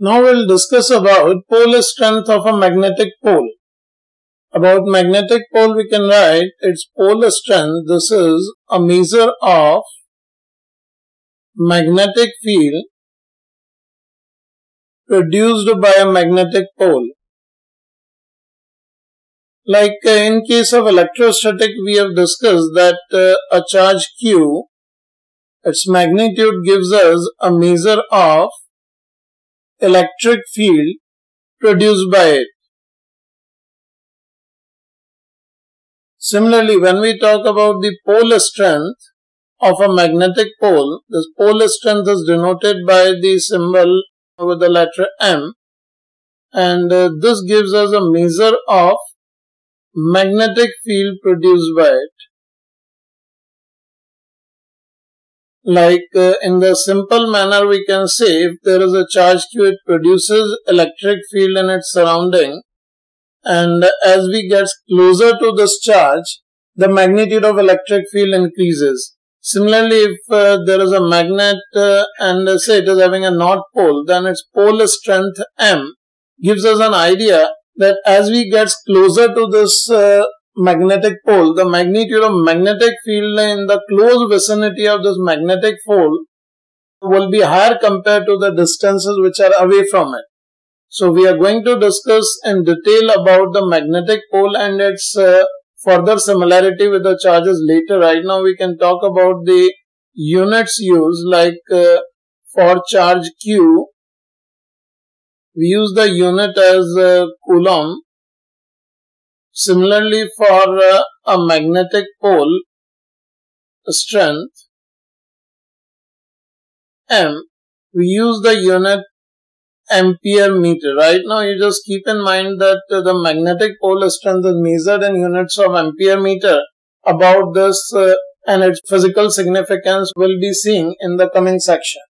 Now we'll discuss about pole strength of a magnetic pole. About magnetic pole we can write its pole strength. This is a measure of magnetic field produced by a magnetic pole. Like in case of electrostatic, we have discussed that a charge Q, its magnitude gives us a measure of electric field produced by it. Similarly, when we talk about the pole strength of a magnetic pole, this pole strength is denoted by the symbol with the letter M, and this gives us a measure of magnetic field produced by it. Like in the simple manner we can say, if there is a charge Q, it produces electric field in its surrounding, and as we get closer to this charge, the magnitude of electric field increases. Similarly, if there is a magnet and say it is having a north pole, then its pole strength M gives us an idea that as we get closer to this magnetic pole, the magnitude of magnetic field in the close vicinity of this magnetic pole will be higher compared to the distances which are away from it. So we are going to discuss in detail about the magnetic pole and its further similarity with the charges later. Right now we can talk about the units used. Like for charge Q, we use the unit as Coulomb. Similarly, for a magnetic pole strength M, we use the unit ampere meter. Right now you just keep in mind that the magnetic pole strength is measured in units of ampere meter. About this and its physical significance will be seen in the coming section.